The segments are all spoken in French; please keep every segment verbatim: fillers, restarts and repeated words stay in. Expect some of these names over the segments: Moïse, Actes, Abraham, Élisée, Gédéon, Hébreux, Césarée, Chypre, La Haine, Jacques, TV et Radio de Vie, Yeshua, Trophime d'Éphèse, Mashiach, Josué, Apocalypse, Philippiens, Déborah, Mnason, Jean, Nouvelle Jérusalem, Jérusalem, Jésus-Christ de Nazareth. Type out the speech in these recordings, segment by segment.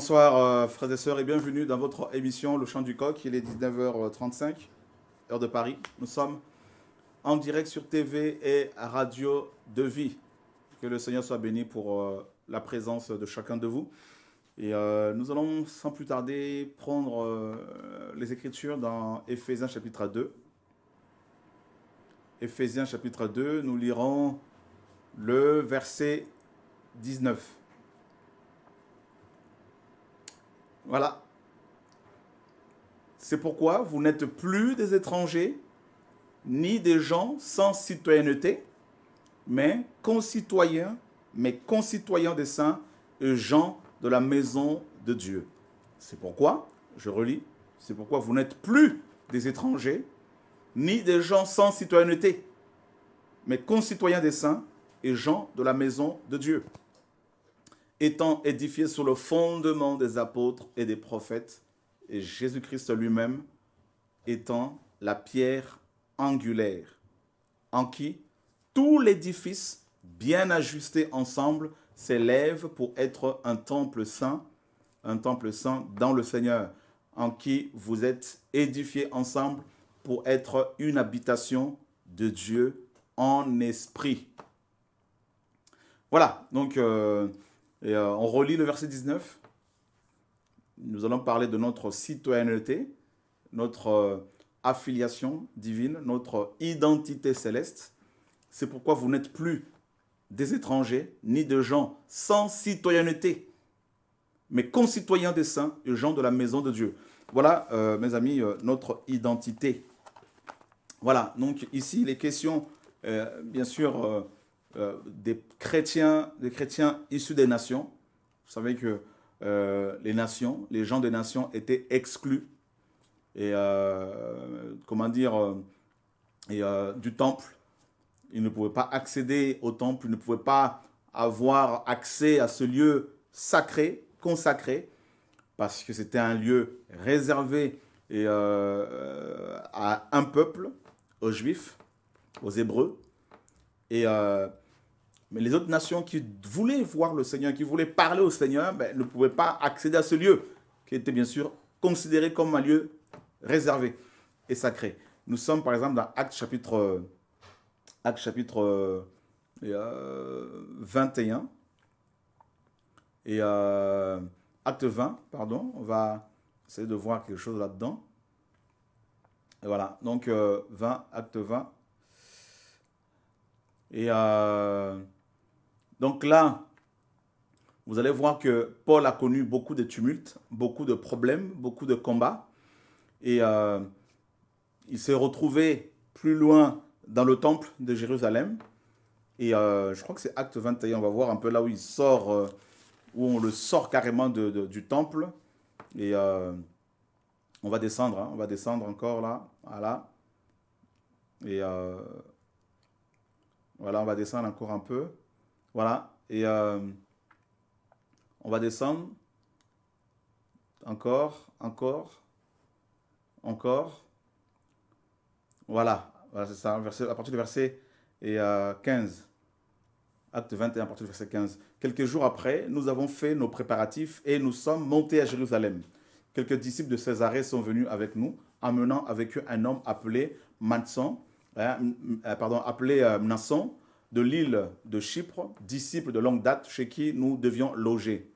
Bonsoir euh, frères et sœurs et bienvenue dans votre émission Le Chant du Coq. Il est dix-neuf heures trente-cinq, heure de Paris. Nous sommes en direct sur T V et Radio de Vie. Que le Seigneur soit béni pour euh, la présence de chacun de vous. Et euh, nous allons sans plus tarder prendre euh, les Écritures dans Éphésiens chapitre deux. Éphésiens chapitre deux, nous lirons le verset dix-neuf. Voilà. C'est pourquoi vous n'êtes plus des étrangers, ni des gens sans citoyenneté, mais concitoyens, mais concitoyens des saints et gens de la maison de Dieu. C'est pourquoi, je relis, c'est pourquoi vous n'êtes plus des étrangers, ni des gens sans citoyenneté, mais concitoyens des saints et gens de la maison de Dieu, étant édifiés sur le fondement des apôtres et des prophètes, et Jésus-Christ lui-même étant la pierre angulaire, en qui tout l'édifice, bien ajusté ensemble, s'élève pour être un temple saint, un temple saint dans le Seigneur, en qui vous êtes édifiés ensemble pour être une habitation de Dieu en esprit. Voilà, donc... Euh, Et euh, on relit le verset dix-neuf. Nous allons parler de notre citoyenneté, notre euh, affiliation divine, notre identité céleste. C'est pourquoi vous n'êtes plus des étrangers, ni de gens sans citoyenneté, mais concitoyens des saints et gens de la maison de Dieu. Voilà, euh, mes amis, euh, notre identité. Voilà, donc ici, les questions, euh, bien sûr... Euh, Euh, des chrétiens, des chrétiens issus des nations. Vous savez que euh, les nations, les gens des nations étaient exclus et euh, comment dire et, euh, du temple. Ils ne pouvaient pas accéder au temple, ils ne pouvaient pas avoir accès à ce lieu sacré, consacré, parce que c'était un lieu réservé et, euh, à un peuple, aux Juifs, aux Hébreux. Et euh, mais les autres nations qui voulaient voir le Seigneur, qui voulaient parler au Seigneur, ben, ne pouvaient pas accéder à ce lieu, qui était bien sûr considéré comme un lieu réservé et sacré. Nous sommes par exemple dans Actes chapitre, Actes chapitre euh, vingt et un, et euh, Actes vingt, pardon, on va essayer de voir quelque chose là-dedans. Et voilà, donc euh, vingt, Actes vingt. Et euh, donc là, vous allez voir que Paul a connu beaucoup de tumultes, beaucoup de problèmes, beaucoup de combats. Et euh, il s'est retrouvé plus loin dans le temple de Jérusalem. Et euh, je crois que c'est Acte vingt et un, on va voir un peu là où il sort, euh, où on le sort carrément de, de, du temple. Et euh, on va descendre, hein, on va descendre encore là, voilà. Et... Euh, Voilà, on va descendre encore un peu. Voilà, et euh, on va descendre. Encore, encore, encore. Voilà, voilà c'est ça, verset, à partir du verset et, euh, quinze. Acte vingt et un, à partir du verset quinze. Quelques jours après, nous avons fait nos préparatifs et nous sommes montés à Jérusalem. Quelques disciples de Césarée sont venus avec nous, amenant avec eux un homme appelé Manson, Pardon, appelé euh, Mnason, de l'île de Chypre, disciple de longue date chez qui nous devions loger.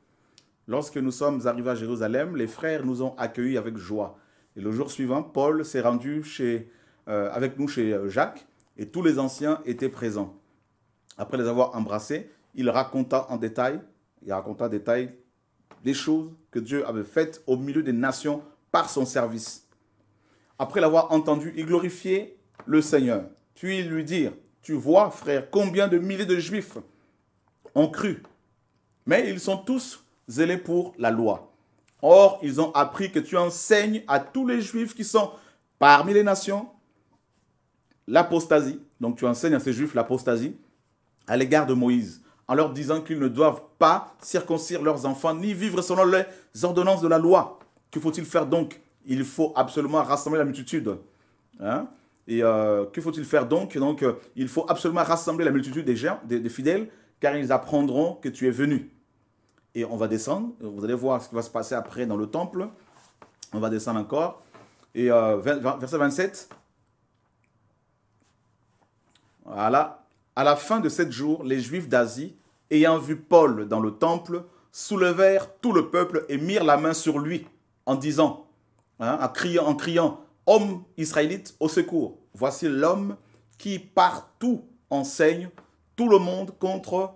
Lorsque nous sommes arrivés à Jérusalem, les frères nous ont accueillis avec joie. Et le jour suivant, Paul s'est rendu chez, euh, avec nous chez Jacques et tous les anciens étaient présents. Après les avoir embrassés, il raconta en détail, il raconta en détail des choses que Dieu avait faites au milieu des nations par son service. Après l'avoir entendu, il glorifiait le Seigneur, puis lui dire, tu vois frère, combien de milliers de Juifs ont cru, mais ils sont tous zélés pour la loi. Or, ils ont appris que tu enseignes à tous les Juifs qui sont parmi les nations l'apostasie. Donc tu enseignes à ces Juifs l'apostasie à l'égard de Moïse, en leur disant qu'ils ne doivent pas circoncire leurs enfants, ni vivre selon les ordonnances de la loi. Que faut-il faire donc? Il faut absolument rassembler la multitude. Hein? Et euh, que faut-il faire donc, donc euh, il faut absolument rassembler la multitude des gens, des, des fidèles, car ils apprendront que tu es venu. et on va descendre. Vous allez voir ce qui va se passer après dans le temple. On va descendre encore. Et euh, verset vingt-sept. Voilà. À la fin de sept jours, les Juifs d'Asie, ayant vu Paul dans le temple, soulevèrent tout le peuple et mirent la main sur lui en disant, hein, en criant, en criant, « Homme israélite, au secours, voici l'homme qui partout enseigne tout le monde contre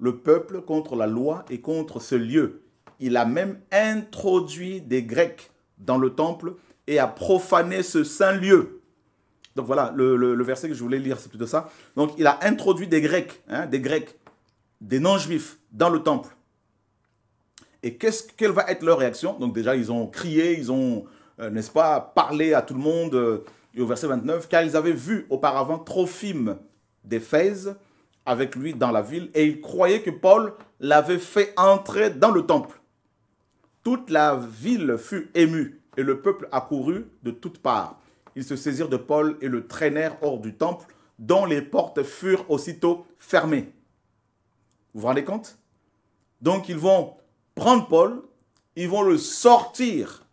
le peuple, contre la loi et contre ce lieu. Il a même introduit des Grecs dans le temple et a profané ce saint lieu. » Donc voilà, le, le, le verset que je voulais lire, c'est plutôt ça. Donc il a introduit des Grecs, hein, des Grecs, des non-Juifs dans le temple. Et qu'est-ce, quelle va être leur réaction? Donc déjà, ils ont crié, ils ont, euh, n'est-ce pas, parlé à tout le monde. Euh, et au verset vingt-neuf, car ils avaient vu auparavant Trophime d'Éphèse avec lui dans la ville. Et ils croyaient que Paul l'avait fait entrer dans le temple. Toute la ville fut émue et le peuple accourut de toutes parts. Ils se saisirent de Paul et le traînèrent hors du temple, dont les portes furent aussitôt fermées. Vous vous rendez compte? Donc, ils vont prendre Paul, ils vont le sortir,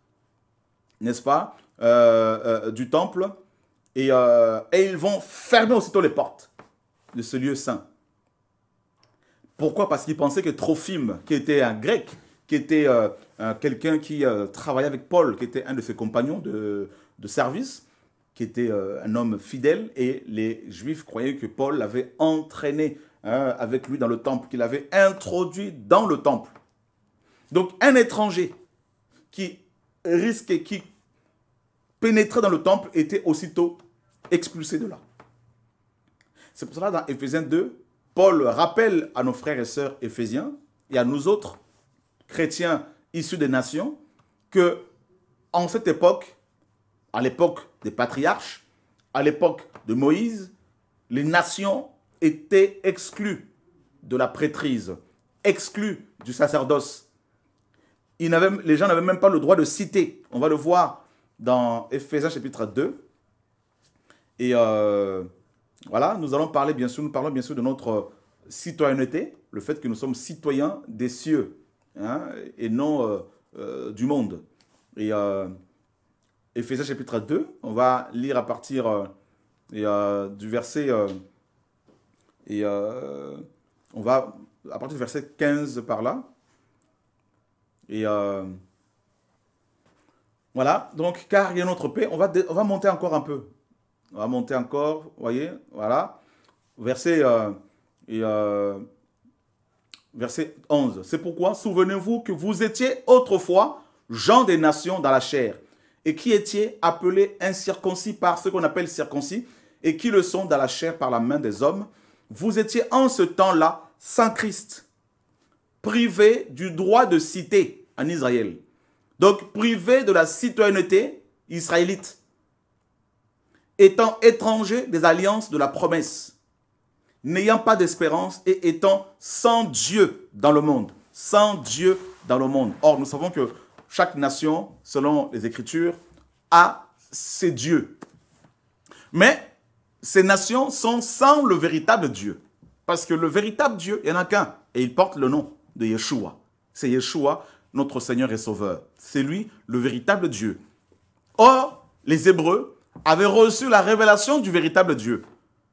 n'est-ce pas, euh, euh, du temple, et, euh, et ils vont fermer aussitôt les portes de ce lieu saint. Pourquoi? Parce qu'ils pensaient que Trophime, qui était un Grec, qui était euh, euh, quelqu'un qui euh, travaillait avec Paul, qui était un de ses compagnons de, de service, qui était euh, un homme fidèle, et les Juifs croyaient que Paul l'avait entraîné hein, avec lui dans le temple, qu'il l'avait introduit dans le temple. Donc un étranger qui risquait, qui pénétrait dans le temple, était aussitôt expulsé de là. C'est pour cela dans Éphésiens deux, Paul rappelle à nos frères et sœurs éphésiens et à nous autres chrétiens issus des nations que en cette époque, à l'époque des patriarches, à l'époque de Moïse, les nations étaient exclues de la prêtrise, exclues du sacerdoce. Ils n'avaient, les gens n'avaient même pas le droit de citer. On va le voir dans Éphésiens chapitre deux. Et euh, voilà, nous allons parler bien sûr, nous parlons bien sûr de notre citoyenneté, le fait que nous sommes citoyens des cieux hein, et non euh, euh, du monde. Et euh, Éphésiens chapitre deux, on va lire à partir euh, et, euh, du verset euh, et euh, on va à partir du verset quinze par là. Et euh, voilà, donc car il y a notre paix, on va on va monter encore un peu, on va monter encore, vous voyez, voilà, verset euh, et euh, verset onze. C'est pourquoi souvenez-vous que vous étiez autrefois gens des nations dans la chair. Et qui étiez appelés incirconcis par ce qu'on appelle circoncis, et qui le sont dans la chair par la main des hommes, vous étiez en ce temps-là sans Christ, privés du droit de cité en Israël. Donc privés de la citoyenneté israélite, étant étrangers des alliances de la promesse, n'ayant pas d'espérance et étant sans Dieu dans le monde. Sans Dieu dans le monde. Or, nous savons que chaque nation, selon les Écritures, a ses dieux. Mais ces nations sont sans le véritable Dieu. Parce que le véritable Dieu, il n'y en a qu'un. Et il porte le nom de Yeshua. C'est Yeshua, notre Seigneur et Sauveur. C'est lui, le véritable Dieu. Or, les Hébreux avaient reçu la révélation du véritable Dieu.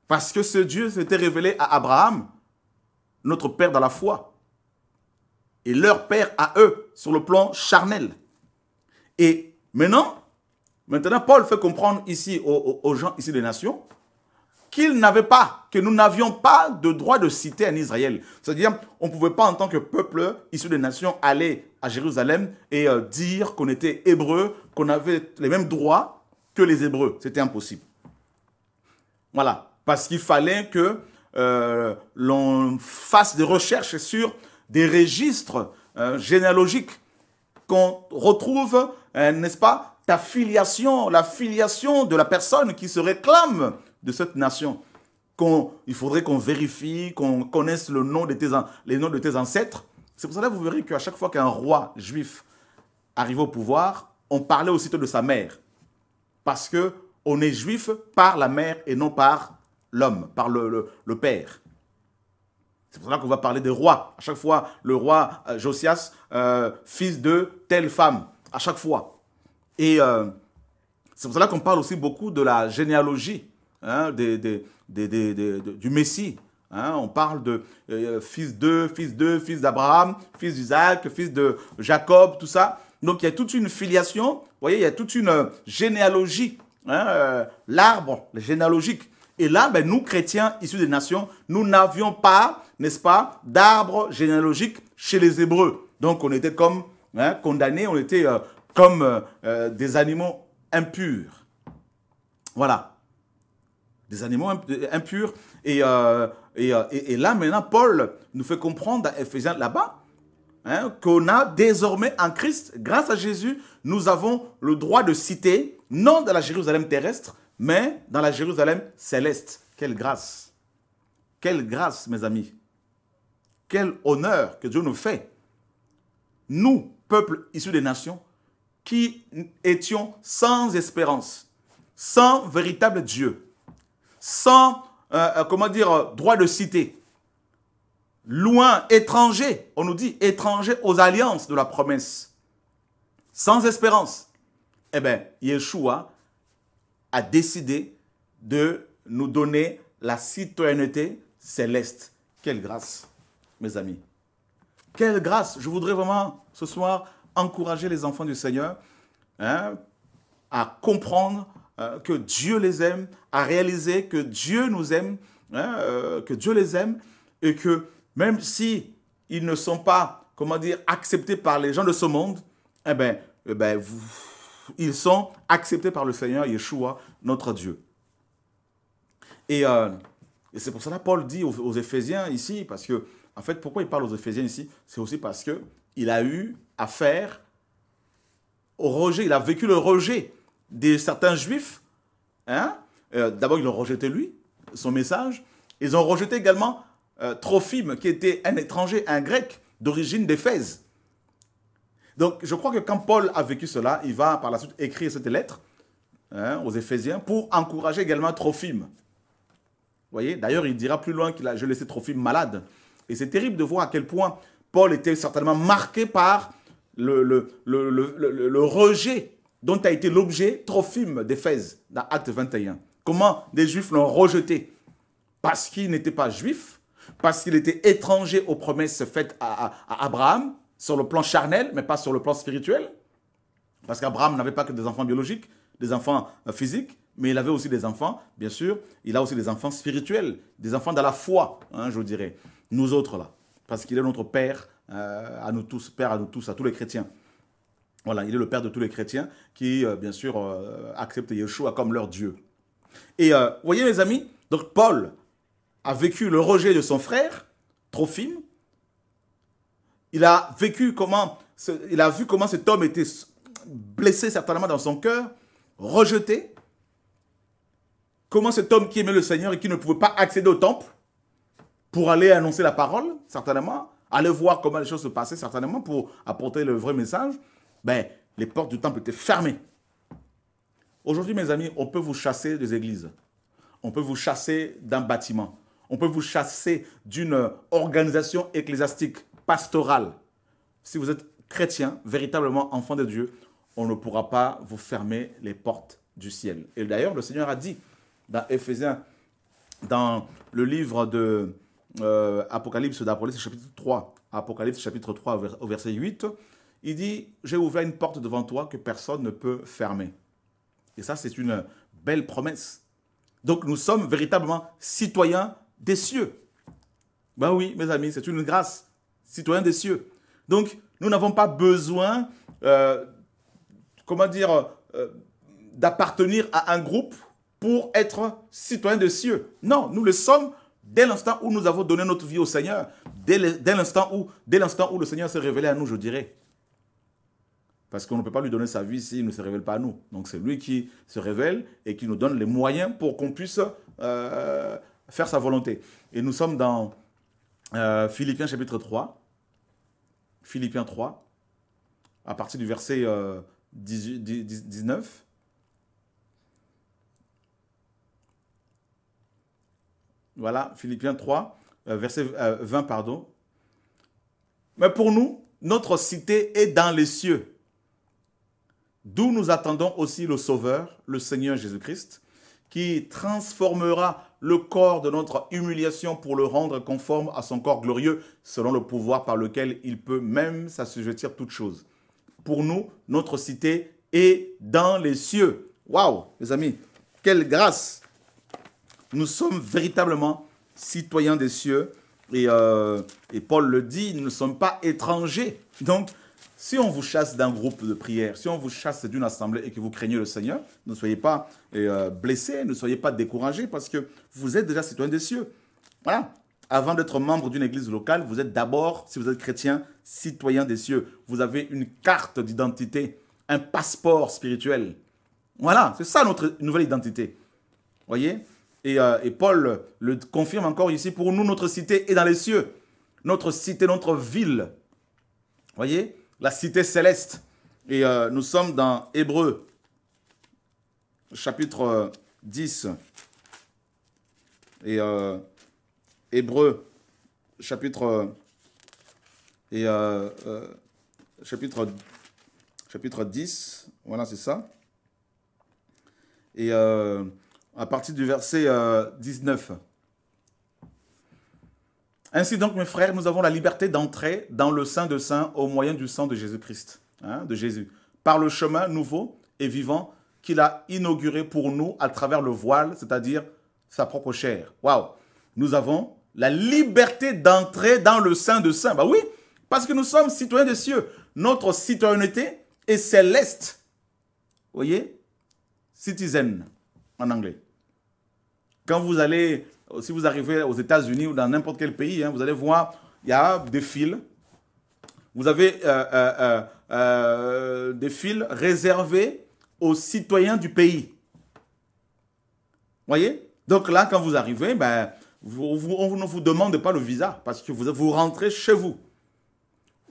Parce que ce Dieu s'était révélé à Abraham, notre père dans la foi. Et leur père à eux, sur le plan charnel. Et maintenant, maintenant Paul fait comprendre ici aux, aux gens ici des nations qu'ils n'avaient pas, que nous n'avions pas de droit de cité en Israël. C'est-à-dire, on ne pouvait pas en tant que peuple issu des nations aller à Jérusalem et euh, dire qu'on était hébreux, qu'on avait les mêmes droits que les hébreux. C'était impossible. Voilà, parce qu'il fallait que euh, l'on fasse des recherches sur des registres euh, généalogiques qu'on retrouve, euh, n'est-ce pas, ta filiation, la filiation de la personne qui se réclame de cette nation. Qu'on, il faudrait qu'on vérifie, qu'on connaisse le nom de tes, les noms de tes ancêtres. C'est pour cela que vous verrez qu'à chaque fois qu'un roi juif arrivait au pouvoir, on parlait aussitôt de sa mère. Parce qu'on est juif par la mère et non par l'homme, par le, le, le père. C'est pour cela qu'on va parler des rois. À chaque fois, le roi euh, Josias, euh, fils de telle femme, à chaque fois. Et euh, c'est pour cela qu'on parle aussi beaucoup de la généalogie hein, des, des, des, des, des, des, du Messie. Hein, on parle de euh, fils de, fils de, fils d'Abraham, fils d'Isaac, fils de Jacob, tout ça. Donc il y a toute une filiation, vous voyez, il y a toute une euh, généalogie, hein, euh, l'arbre généalogique. Et là, ben, nous, chrétiens issus des nations, nous n'avions pas, n'est-ce pas, d'arbre généalogique chez les Hébreux. Donc on était comme hein, condamnés, on était euh, comme euh, euh, des animaux impurs. Voilà, des animaux imp impurs. Et... Euh, Et, et, et là, maintenant, Paul nous fait comprendre à Éphésiens là-bas hein, qu'on a désormais en Christ, grâce à Jésus, nous avons le droit de citer, non dans la Jérusalem terrestre, mais dans la Jérusalem céleste. Quelle grâce! Quelle grâce, mes amis! Quel honneur que Dieu nous fait! Nous, peuple issu des nations, qui étions sans espérance, sans véritable Dieu, sans... Euh, comment dire, euh, droit de cité. Loin, étranger, on nous dit, étranger aux alliances de la promesse. Sans espérance. Eh bien, Yeshua a décidé de nous donner la citoyenneté céleste. Quelle grâce, mes amis. Quelle grâce. Je voudrais vraiment, ce soir, encourager les enfants du Seigneur hein, à comprendre que Dieu les aime, à réaliser que Dieu nous aime, hein, euh, que Dieu les aime, et que même si ils ne sont pas, comment dire, acceptés par les gens de ce monde, eh bien, eh bien vous, ils sont acceptés par le Seigneur Yeshua, notre Dieu. Et, euh, et c'est pour cela que Paul dit aux, aux Éphésiens ici, parce que, en fait, pourquoi il parle aux Éphésiens ici? C'est aussi parce qu'il a eu affaire au rejet, il a vécu le rejet de certains juifs, hein? euh, d'abord ils l'ont rejeté lui, son message, ils ont rejeté également euh, Trophime qui était un étranger, un grec d'origine d'Éphèse. Donc je crois que quand Paul a vécu cela, il va par la suite écrire cette lettre hein, aux Éphésiens pour encourager également Trophime. Vous voyez, d'ailleurs il dira plus loin qu'il a laissé Trophime malade. Et c'est terrible de voir à quel point Paul était certainement marqué par le, le, le, le, le, le, le rejet dont a été l'objet Trophime d'Éphèse, dans Actes vingt et un. Comment des Juifs l'ont rejeté? Parce qu'il n'était pas juif, parce qu'il était étranger aux promesses faites à, à, à Abraham, sur le plan charnel, mais pas sur le plan spirituel. Parce qu'Abraham n'avait pas que des enfants biologiques, des enfants physiques, mais il avait aussi des enfants, bien sûr, il a aussi des enfants spirituels, des enfants dans la foi, hein, je dirais, nous autres là. Parce qu'il est notre Père euh, à nous tous, Père à nous tous, à tous les chrétiens. Voilà, il est le père de tous les chrétiens qui, euh, bien sûr, euh, acceptent Yeshua comme leur Dieu. Et vous euh, voyez, mes amis, donc Paul a vécu le rejet de son frère, Trophime. Il a vécu comment, ce, il a vu comment cet homme était blessé certainement dans son cœur, rejeté. Comment cet homme qui aimait le Seigneur et qui ne pouvait pas accéder au temple pour aller annoncer la parole, certainement, aller voir comment les choses se passaient, certainement, pour apporter le vrai message. Ben, les portes du temple étaient fermées. Aujourd'hui, mes amis, on peut vous chasser des églises. On peut vous chasser d'un bâtiment. On peut vous chasser d'une organisation ecclésiastique, pastorale. Si vous êtes chrétien, véritablement enfant de Dieu, on ne pourra pas vous fermer les portes du ciel. Et d'ailleurs, le Seigneur a dit dans Éphésiens, dans le livre de euh, Apocalypse, d'Apocalypse chapitre trois, Apocalypse chapitre trois au verset huit, il dit, j'ai ouvert une porte devant toi que personne ne peut fermer. Et ça, c'est une belle promesse. Donc, nous sommes véritablement citoyens des cieux. Ben oui, mes amis, c'est une grâce, citoyens des cieux. Donc, nous n'avons pas besoin, euh, comment dire, euh, d'appartenir à un groupe pour être citoyens des cieux. Non, nous le sommes dès l'instant où nous avons donné notre vie au Seigneur, dès l'instant où, dès l'instant où le Seigneur s'est révélé à nous, je dirais. Parce qu'on ne peut pas lui donner sa vie s'il ne se révèle pas à nous. Donc c'est lui qui se révèle et qui nous donne les moyens pour qu'on puisse euh, faire sa volonté. Et nous sommes dans euh, Philippiens chapitre trois, Philippiens trois, à partir du verset euh, dix-huit, dix-neuf. Voilà, Philippiens trois, euh, verset euh, vingt, pardon. Mais pour nous, notre cité est dans les cieux, d'où nous attendons aussi le Sauveur, le Seigneur Jésus-Christ, qui transformera le corps de notre humiliation pour le rendre conforme à son corps glorieux, selon le pouvoir par lequel il peut même s'assujettir toutes choses. Pour nous, notre cité est dans les cieux. Waouh, mes amis, quelle grâce! Nous sommes véritablement citoyens des cieux. Et, euh, et Paul le dit, nous ne sommes pas étrangers. Donc, si on vous chasse d'un groupe de prière, si on vous chasse d'une assemblée et que vous craignez le Seigneur, ne soyez pas euh, blessés, ne soyez pas découragés parce que vous êtes déjà citoyens des cieux. Voilà. Avant d'être membre d'une église locale, vous êtes d'abord, si vous êtes chrétien, citoyen des cieux. Vous avez une carte d'identité, un passeport spirituel. Voilà, c'est ça notre nouvelle identité. Voyez ? Et, euh, et Paul le confirme encore ici, pour nous, notre cité est dans les cieux. Notre cité, notre ville. Voyez, la cité céleste. Et euh, nous sommes dans Hébreux, chapitre dix. Et euh, Hébreux, chapitre, et, euh, euh, chapitre, chapitre dix. Voilà, c'est ça. Et... Euh, à partir du verset euh, dix-neuf. Ainsi donc, mes frères, nous avons la liberté d'entrer dans le Saint de Saints au moyen du sang de Jésus-Christ, hein, de Jésus, par le chemin nouveau et vivant qu'il a inauguré pour nous à travers le voile, c'est-à-dire sa propre chair. Waouh! Nous avons la liberté d'entrer dans le Saint de Saints. Bah oui, parce que nous sommes citoyens des cieux. Notre citoyenneté est céleste. Vous voyez? Citizen, en anglais. Quand vous allez, si vous arrivez aux États-Unis ou dans n'importe quel pays, hein, vous allez voir, il y a des fils. Vous avez euh, euh, euh, des fils réservés aux citoyens du pays. Voyez? Donc là, quand vous arrivez, ben, vous, vous, on ne vous demande pas le visa parce que vous, vous rentrez chez vous.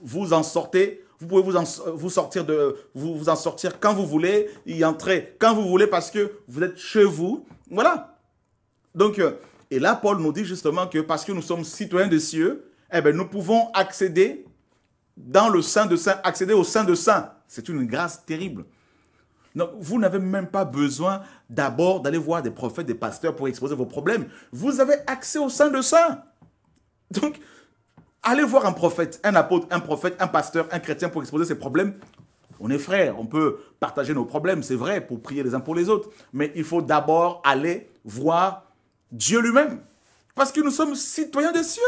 Vous en sortez. Vous pouvez vous en, vous sortir de, vous, vous en sortir quand vous voulez, y entrer quand vous voulez parce que vous êtes chez vous. Voilà. Donc, et là, Paul nous dit justement que parce que nous sommes citoyens des cieux, eh bien, nous pouvons accéder dans le Saint de Saints, accéder au Saint de Saints. C'est une grâce terrible. Donc, vous n'avez même pas besoin d'abord d'aller voir des prophètes, des pasteurs pour exposer vos problèmes. Vous avez accès au Saint de Saints. Donc, allez voir un prophète, un apôtre, un prophète, un pasteur, un chrétien pour exposer ses problèmes. On est frères, on peut partager nos problèmes, c'est vrai, pour prier les uns pour les autres. Mais il faut d'abord aller voir Dieu lui-même, parce que nous sommes citoyens des cieux.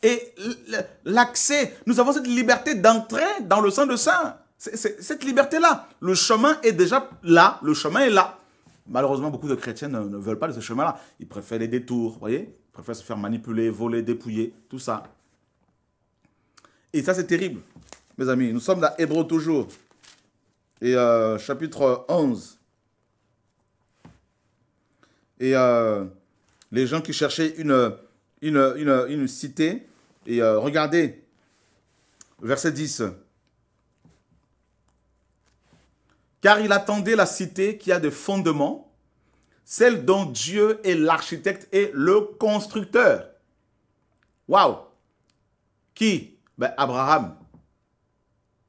Et l'accès, nous avons cette liberté d'entrer dans le Saint de Saints. Cette liberté-là, le chemin est déjà là, le chemin est là. Malheureusement, beaucoup de chrétiens ne, ne veulent pas de ce chemin-là. Ils préfèrent les détours, vous voyez? Ils préfèrent se faire manipuler, voler, dépouiller, tout ça. Et ça, c'est terrible, mes amis. Nous sommes dans Hébreux toujours. Et euh, chapitre onze. Et euh, les gens qui cherchaient une, une, une, une cité. Et euh, regardez, verset dix. Car il attendait la cité qui a des fondements, celle dont Dieu est l'architecte et le constructeur. Waouh! Qui? Ben Abraham.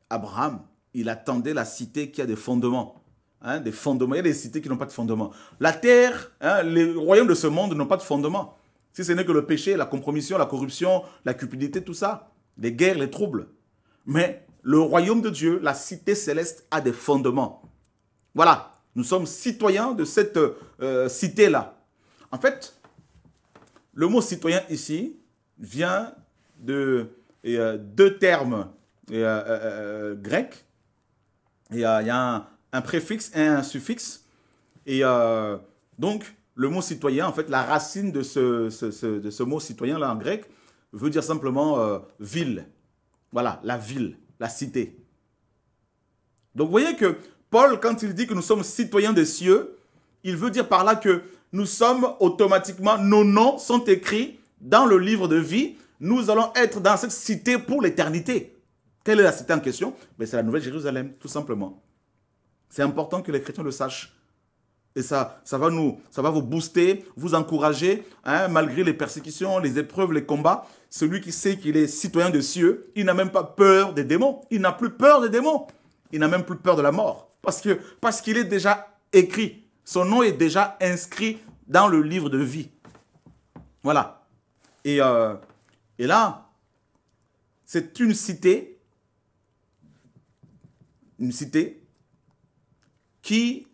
Abraham, il attendait la cité qui a des fondements. Hein, des fondements. Il y a des cités qui n'ont pas de fondement. La terre, hein, les royaumes de ce monde n'ont pas de fondement. Si ce n'est que le péché, la compromission, la corruption, la cupidité, tout ça. Les guerres, les troubles. Mais le royaume de Dieu, la cité céleste, a des fondements. Voilà, nous sommes citoyens de cette euh, cité-là. En fait, le mot citoyen ici vient de et, euh, deux termes et, euh, euh, grecs. Il y a un... un préfixe et un suffixe. Et euh, donc, le mot citoyen, en fait, la racine de ce, ce, ce, de ce mot citoyen-là en grec veut dire simplement euh, ville. Voilà, la ville, la cité. Donc, vous voyez que Paul, quand il dit que nous sommes citoyens des cieux, il veut dire par là que nous sommes automatiquement, nos noms sont écrits dans le livre de vie. Nous allons être dans cette cité pour l'éternité. Quelle est la cité en question? Ben, c'est la Nouvelle Jérusalem, tout simplement. C'est important que les chrétiens le sachent. Et ça, ça va nous, ça va vous booster, vous encourager, hein, malgré les persécutions, les épreuves, les combats. Celui qui sait qu'il est citoyen de cieux, il n'a même pas peur des démons. Il n'a plus peur des démons. Il n'a même plus peur de la mort. Parce que, parce qu'il est déjà écrit. Son nom est déjà inscrit dans le livre de vie. Voilà. Et, euh, et là, c'est une cité, une cité qui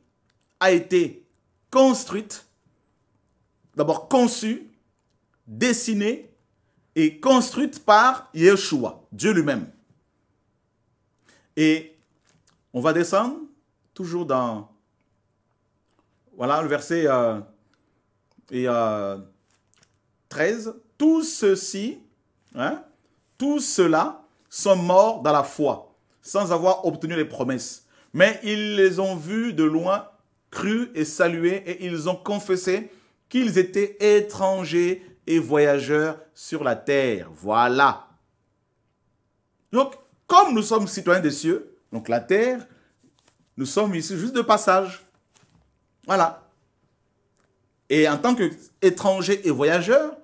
a été construite, d'abord conçue, dessinée et construite par Yeshua, Dieu lui-même. Et on va descendre toujours dans, voilà, le verset euh, et, euh, treize. Tout ceci, hein, tous ceux-là sont morts dans la foi, sans avoir obtenu les promesses. Mais ils les ont vus de loin, crus et salués, et ils ont confessé qu'ils étaient étrangers et voyageurs sur la terre. Voilà. Donc, comme nous sommes citoyens des cieux, donc la terre, nous sommes ici juste de passage. Voilà. Et en tant qu'étrangers et voyageurs,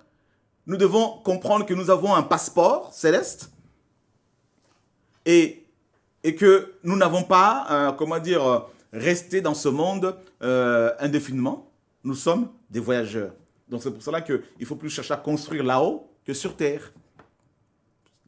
nous devons comprendre que nous avons un passeport céleste et, et que nous n'avons pas, euh, comment dire, resté dans ce monde euh, indéfiniment. Nous sommes des voyageurs. Donc c'est pour cela qu'il ne faut plus chercher à construire là-haut que sur terre.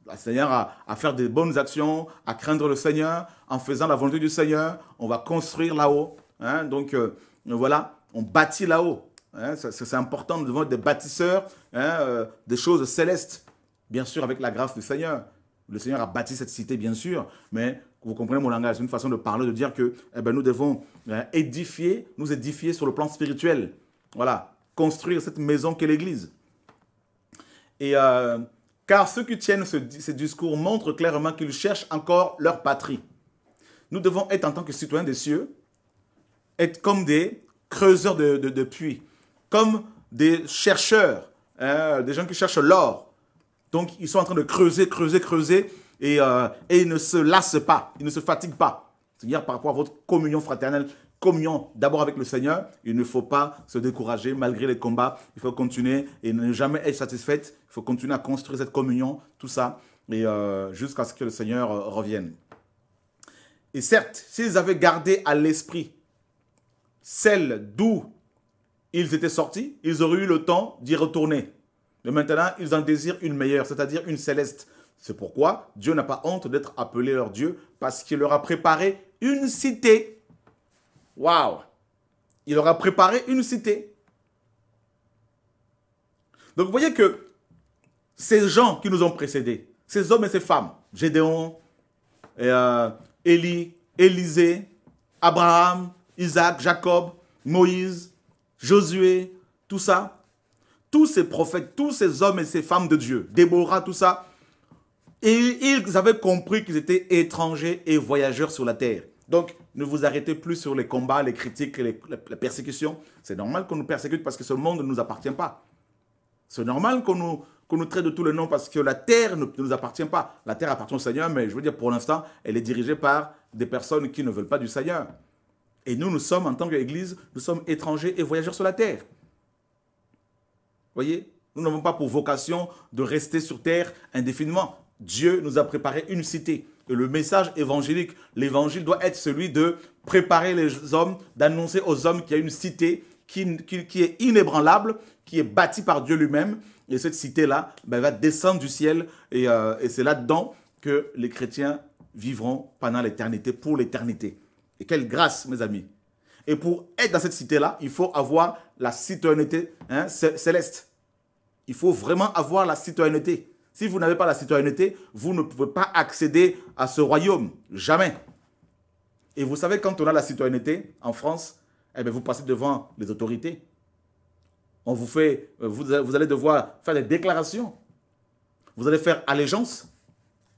Le Seigneur a, à faire des bonnes actions, à craindre le Seigneur. En faisant la volonté du Seigneur, on va construire là-haut. Hein? Donc euh, voilà, on bâtit là-haut. Hein, c'est important, nous devons être des bâtisseurs, hein, euh, des choses célestes, bien sûr avec la grâce du Seigneur. Le Seigneur a bâti cette cité, bien sûr, mais vous comprenez mon langage, c'est une façon de parler, de dire que eh ben, nous devons euh, édifier, nous édifier sur le plan spirituel. Voilà, construire cette maison qu'est l'Église. Et euh, car ceux qui tiennent ce, ces discours montrent clairement qu'ils cherchent encore leur patrie. Nous devons être en tant que citoyens des cieux, être comme des creuseurs de, de, de puits, comme des chercheurs, hein, des gens qui cherchent l'or. Donc, ils sont en train de creuser, creuser, creuser et, euh, et ils ne se lassent pas, ils ne se fatiguent pas. C'est-à-dire par rapport à votre communion fraternelle, communion d'abord avec le Seigneur, il ne faut pas se décourager malgré les combats. Il faut continuer et ne jamais être satisfaite. Il faut continuer à construire cette communion, tout ça, et euh, jusqu'à ce que le Seigneur euh, revienne. Et certes, s'ils avaient gardé à l'esprit celle d'où ils étaient sortis, ils auraient eu le temps d'y retourner. Mais maintenant, ils en désirent une meilleure, c'est-à-dire une céleste. C'est pourquoi Dieu n'a pas honte d'être appelé leur Dieu, parce qu'il leur a préparé une cité. Waouh! Il leur a préparé une cité. Donc, vous voyez que ces gens qui nous ont précédés, ces hommes et ces femmes, Gédéon, euh, Élie, Élisée, Abraham, Isaac, Jacob, Moïse, Josué, tout ça, tous ces prophètes, tous ces hommes et ces femmes de Dieu, Déborah, tout ça, et ils avaient compris qu'ils étaient étrangers et voyageurs sur la terre. Donc, ne vous arrêtez plus sur les combats, les critiques, les, la persécution. C'est normal qu'on nous persécute parce que ce monde ne nous appartient pas. C'est normal qu'on nous, qu'on nous traite de tous les noms parce que la terre ne nous appartient pas. La terre appartient au Seigneur, mais je veux dire, pour l'instant, elle est dirigée par des personnes qui ne veulent pas du Seigneur. Et nous, nous sommes, en tant qu'Église, nous sommes étrangers et voyageurs sur la terre. Vous voyez, nous n'avons pas pour vocation de rester sur terre indéfiniment. Dieu nous a préparé une cité. Et le message évangélique, l'évangile doit être celui de préparer les hommes, d'annoncer aux hommes qu'il y a une cité qui, qui, qui est inébranlable, qui est bâtie par Dieu lui-même. Et cette cité-là, ben, va descendre du ciel. Et, euh, et c'est là-dedans que les chrétiens vivront pendant l'éternité, pour l'éternité. Et quelle grâce, mes amis. Et pour être dans cette cité-là, il faut avoir la citoyenneté, hein, céleste. Il faut vraiment avoir la citoyenneté. Si vous n'avez pas la citoyenneté, vous ne pouvez pas accéder à ce royaume. Jamais. Et vous savez, quand on a la citoyenneté en France, eh bien, vous passez devant les autorités. On vous fait, vous, vous allez devoir faire des déclarations. Vous allez faire allégeance.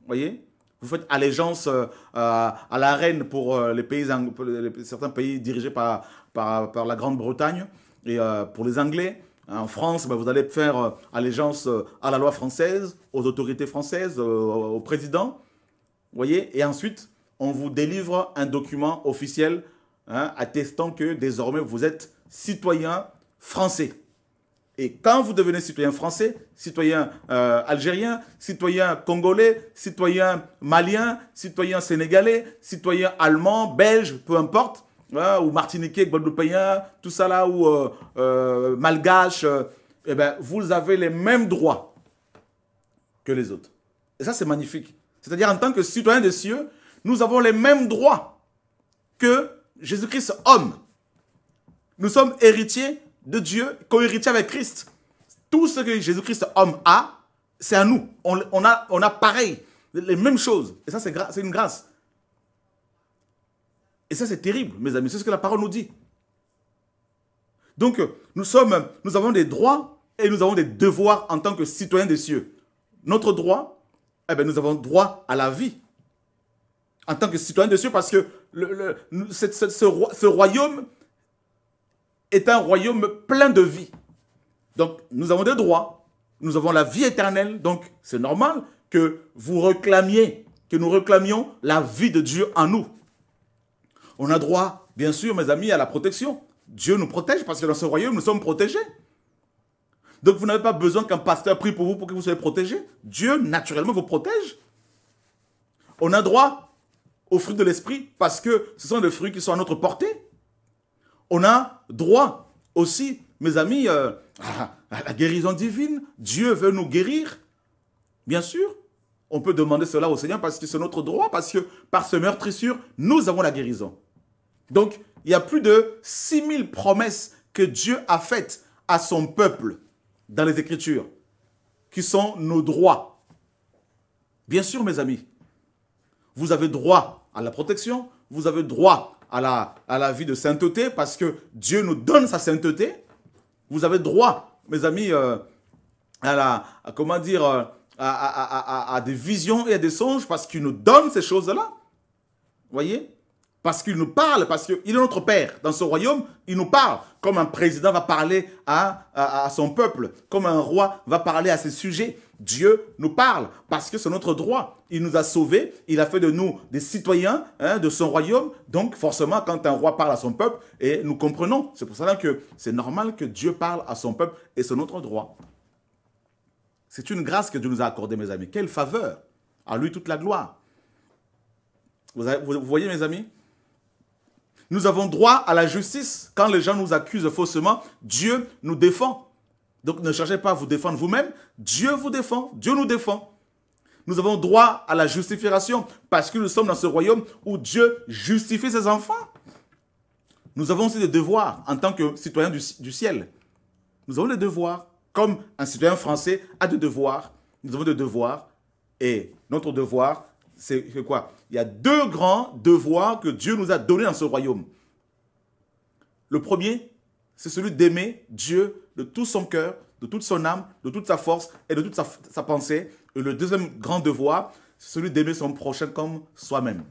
Vous voyez ? Vous faites allégeance euh, euh, à la reine pour, euh, les pays, pour les, certains pays dirigés par, par, par la Grande-Bretagne et euh, pour les Anglais. En France, ben, vous allez faire euh, allégeance à la loi française, aux autorités françaises, euh, au président. Voyez. Et ensuite, on vous délivre un document officiel hein, attestant que désormais vous êtes citoyen français. Et quand vous devenez citoyen français, citoyen euh, algérien, citoyen congolais, citoyen malien, citoyen sénégalais, citoyen allemand, belge, peu importe, hein, ou martiniquais, guadeloupéen, tout ça là, ou euh, euh, malgache, euh, eh ben, vous avez les mêmes droits que les autres. Et ça, c'est magnifique. C'est-à-dire, en tant que citoyen des cieux, nous avons les mêmes droits que Jésus-Christ homme. Nous sommes héritiers de Dieu, co-héritiers avec Christ. Tout ce que Jésus-Christ homme a, c'est à nous. On, on, a, on a pareil, les mêmes choses. Et ça, c'est une grâce. Et ça, c'est terrible, mes amis. C'est ce que la parole nous dit. Donc, nous, sommes, nous avons des droits et nous avons des devoirs en tant que citoyens des cieux. Notre droit, eh bien, nous avons droit à la vie en tant que citoyens des cieux, parce que le, le, ce, ce, ce, roi, ce royaume est un royaume plein de vie. Donc, nous avons des droits, nous avons la vie éternelle, donc c'est normal que vous réclamiez, que nous réclamions la vie de Dieu en nous. On a droit, bien sûr, mes amis, à la protection. Dieu nous protège parce que dans ce royaume, nous sommes protégés. Donc, vous n'avez pas besoin qu'un pasteur prie pour vous pour que vous soyez protégés. Dieu, naturellement, vous protège. On a droit aux fruits de l'esprit parce que ce sont des fruits qui sont à notre portée. On a droit aussi, mes amis, euh, à la guérison divine. Dieu veut nous guérir. Bien sûr, on peut demander cela au Seigneur parce que c'est notre droit, parce que par ce meurtrissure, nous avons la guérison. Donc, il y a plus de six mille promesses que Dieu a faites à son peuple dans les Écritures, qui sont nos droits. Bien sûr, mes amis, vous avez droit à la protection, vous avez droit à la, à la vie de sainteté, parce que Dieu nous donne sa sainteté. Vous avez droit, mes amis, euh, à la, à, comment dire, à, à, à, à des visions et à des songes, parce qu'il nous donne ces choses-là. Voyez ? Parce qu'il nous parle, parce qu'il est notre Père. Dans ce royaume, il nous parle. Comme un président va parler à, à, à son peuple, comme un roi va parler à ses sujets. Dieu nous parle, parce que c'est notre droit. Il nous a sauvés, il a fait de nous des citoyens hein, de son royaume. Donc forcément, quand un roi parle à son peuple, et nous comprenons, c'est pour cela que c'est normal que Dieu parle à son peuple, et c'est notre droit. C'est une grâce que Dieu nous a accordée, mes amis. Quelle faveur! À lui toute la gloire. Vous, avez, vous, vous voyez, mes amis ? Nous avons droit à la justice. Quand les gens nous accusent faussement, Dieu nous défend. Donc ne cherchez pas à vous défendre vous-même. Dieu vous défend. Dieu nous défend. Nous avons droit à la justification parce que nous sommes dans ce royaume où Dieu justifie ses enfants. Nous avons aussi des devoirs en tant que citoyens du, du ciel. Nous avons des devoirs. Comme un citoyen français a des devoirs, nous avons des devoirs. Et notre devoir, c'est quoi? Il y a deux grands devoirs que Dieu nous a donnés dans ce royaume. Le premier, c'est celui d'aimer Dieu de tout son cœur, de toute son âme, de toute sa force et de toute sa, sa pensée. Et le deuxième grand devoir, c'est celui d'aimer son prochain comme soi-même.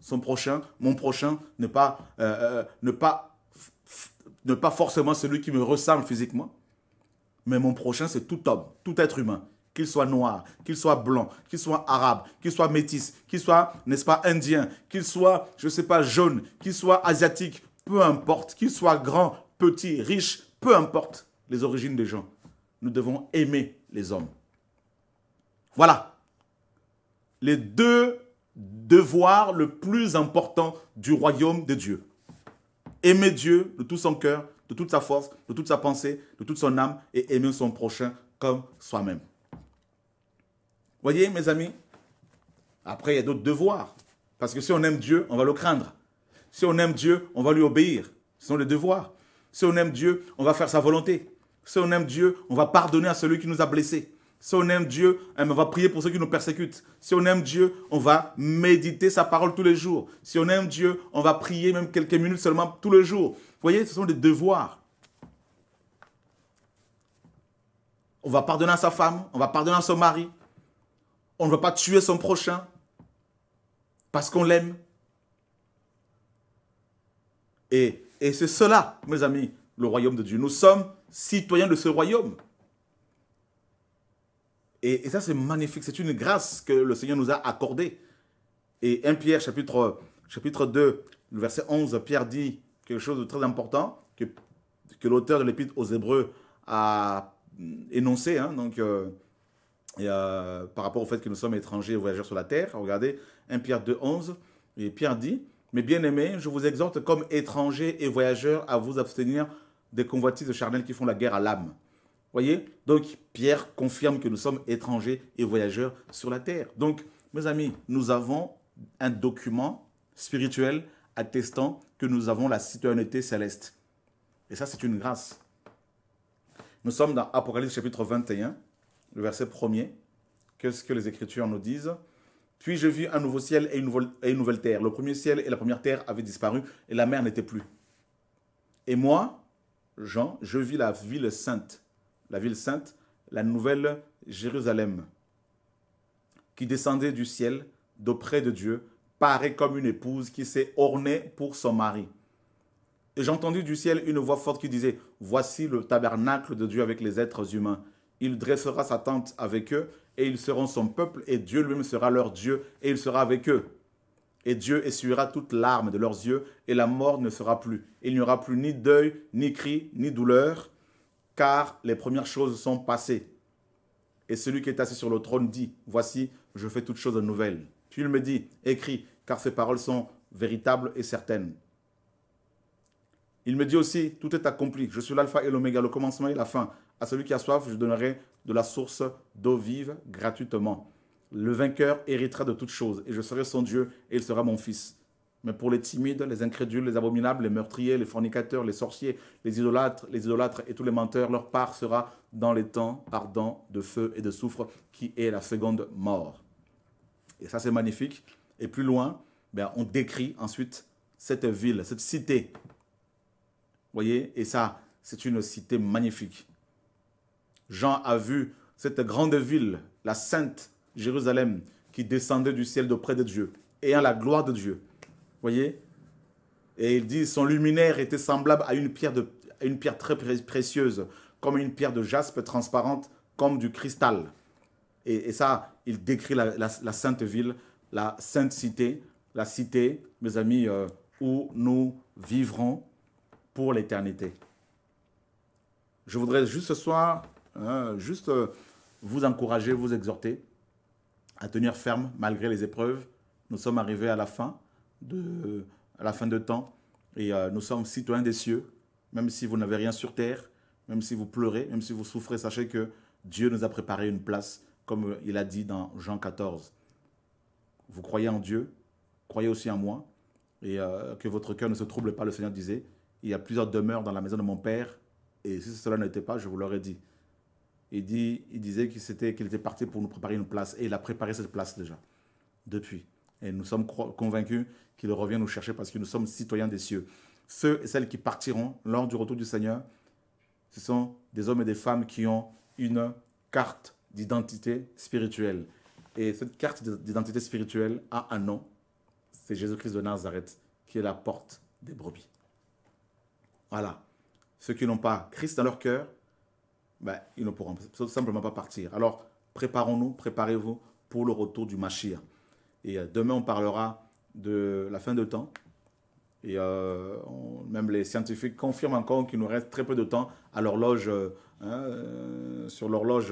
Son prochain, mon prochain, ne pas, euh, ne pas, ne pas forcément celui qui me ressemble physiquement, mais mon prochain, c'est tout homme, tout être humain. Qu'il soit noir, qu'il soit blanc, qu'il soit arabe, qu'il soit métis, qu'il soit, n'est-ce pas, indien, qu'il soit, je ne sais pas, jaune, qu'il soit asiatique, peu importe, qu'il soit grand, petit, riche, peu importe les origines des gens. Nous devons aimer les hommes. Voilà les deux devoirs le plus important du royaume de Dieu. Aimer Dieu de tout son cœur, de toute sa force, de toute sa pensée, de toute son âme et aimer son prochain comme soi-même. Voyez, mes amis, après, il y a d'autres devoirs. Parce que si on aime Dieu, on va le craindre. Si on aime Dieu, on va lui obéir. Ce sont les devoirs. Si on aime Dieu, on va faire sa volonté. Si on aime Dieu, on va pardonner à celui qui nous a blessés. Si on aime Dieu, on va prier pour ceux qui nous persécutent. Si on aime Dieu, on va méditer sa parole tous les jours. Si on aime Dieu, on va prier même quelques minutes seulement tous les jours. Voyez, ce sont des devoirs. On va pardonner à sa femme, on va pardonner à son mari. On ne va pas tuer son prochain parce qu'on l'aime. Et, et c'est cela, mes amis, le royaume de Dieu. Nous sommes citoyens de ce royaume. Et, et ça, c'est magnifique. C'est une grâce que le Seigneur nous a accordée. Et premier Pierre, chapitre, chapitre deux, le verset onze, Pierre dit quelque chose de très important que, que l'auteur de l'épître aux Hébreux a énoncé, hein, donc, euh, et, euh, par rapport au fait que nous sommes étrangers et voyageurs sur la terre. Regardez un Pierre deux, onze, et Pierre dit « Mais bien-aimés, je vous exhorte comme étrangers et voyageurs à vous abstenir des convoitises charnelles qui font la guerre à l'âme. » Voyez, donc Pierre confirme que nous sommes étrangers et voyageurs sur la terre. Donc, mes amis, nous avons un document spirituel attestant que nous avons la citoyenneté céleste. Et ça, c'est une grâce. Nous sommes dans Apocalypse chapitre vingt et un, le verset premier. Qu'est-ce que les Écritures nous disent? « Puis je vis un nouveau ciel et une, et une nouvelle terre. Le premier ciel et la première terre avaient disparu et la mer n'était plus. Et moi, Jean, je vis la ville sainte, la ville sainte, la nouvelle Jérusalem, qui descendait du ciel d'auprès de Dieu, parée comme une épouse qui s'est ornée pour son mari. Et j'entendis du ciel une voix forte qui disait, « Voici le tabernacle de Dieu avec les êtres humains. Il dressera sa tente avec eux, et ils seront son peuple, et Dieu lui-même sera leur Dieu, et il sera avec eux. Et Dieu essuiera toute larme de leurs yeux, et la mort ne sera plus. Il n'y aura plus ni deuil, ni cri, ni douleur, car les premières choses sont passées. Et celui qui est assis sur le trône dit, « Voici, je fais toutes choses nouvelles. » Puis il me dit, « Écris, car ces paroles sont véritables et certaines. » Il me dit aussi, « Tout est accompli. Je suis l'alpha et l'oméga, le commencement et la fin. À celui qui a soif, je donnerai de la source d'eau vive gratuitement. Le vainqueur héritera de toutes choses, et je serai son Dieu, et il sera mon fils. Mais pour les timides, les incrédules, les abominables, les meurtriers, les fornicateurs, les sorciers, les idolâtres, les idolâtres et tous les menteurs, leur part sera dans les temps ardents de feu et de soufre, qui est la seconde mort. » Et ça, c'est magnifique. Et plus loin, ben, on décrit ensuite cette ville, cette cité. Voyez, et ça, c'est une cité magnifique. Jean a vu cette grande ville, la sainte Jérusalem, qui descendait du ciel d'auprès de Dieu, ayant la gloire de Dieu. Voyez? Et il dit, son luminaire était semblable à une pierre, de, à une pierre très pré précieuse, comme une pierre de jaspe transparente, comme du cristal. Et, et ça, il décrit la, la, la sainte ville, la sainte cité, la cité, mes amis, euh, où nous vivrons pour l'éternité. Je voudrais juste ce soir... Euh, juste euh, vous encourager, vous exhorter à tenir ferme malgré les épreuves. Nous sommes arrivés à la fin de, euh, à la fin de temps et euh, nous sommes citoyens des cieux. Même si vous n'avez rien sur terre, même si vous pleurez, même si vous souffrez, sachez que Dieu nous a préparé une place, comme il a dit dans Jean quatorze. Vous croyez en Dieu, croyez aussi en moi et euh, que votre cœur ne se trouble pas. Le Seigneur disait, il y a plusieurs demeures dans la maison de mon Père et si cela n'était pas, je vous l'aurais dit. Il, dit, il disait qu'il était, qu'il était parti pour nous préparer une place. Et il a préparé cette place déjà, depuis. Et nous sommes convaincus qu'il revient nous chercher parce que nous sommes citoyens des cieux. Ceux et celles qui partiront lors du retour du Seigneur, ce sont des hommes et des femmes qui ont une carte d'identité spirituelle. Et cette carte d'identité spirituelle a un nom. C'est Jésus-Christ de Nazareth, qui est la porte des brebis. Voilà. Ceux qui n'ont pas Christ dans leur cœur, ben, ils ne pourront simplement pas partir. Alors, préparons-nous, préparez-vous pour le retour du Mashiach. Et euh, demain, on parlera de la fin de temps. Et euh, on, même les scientifiques confirment encore qu'il nous reste très peu de temps à l'horloge. Euh, euh, sur l'horloge,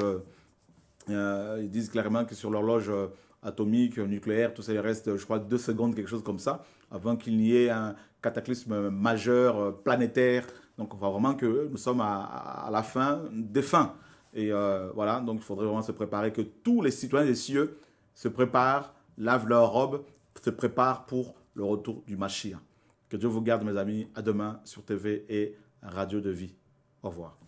euh, ils disent clairement que sur l'horloge euh, atomique, nucléaire, tout ça, il reste, je crois, deux secondes, quelque chose comme ça, avant qu'il n'y ait un cataclysme majeur, euh, planétaire. Donc, on voit vraiment que nous sommes à, à la fin des fins. Et euh, voilà, donc il faudrait vraiment se préparer, que tous les citoyens des cieux se préparent, lavent leurs robes, se préparent pour le retour du Mashiach. Que Dieu vous garde, mes amis. À demain sur T V et Radio de Vie. Au revoir.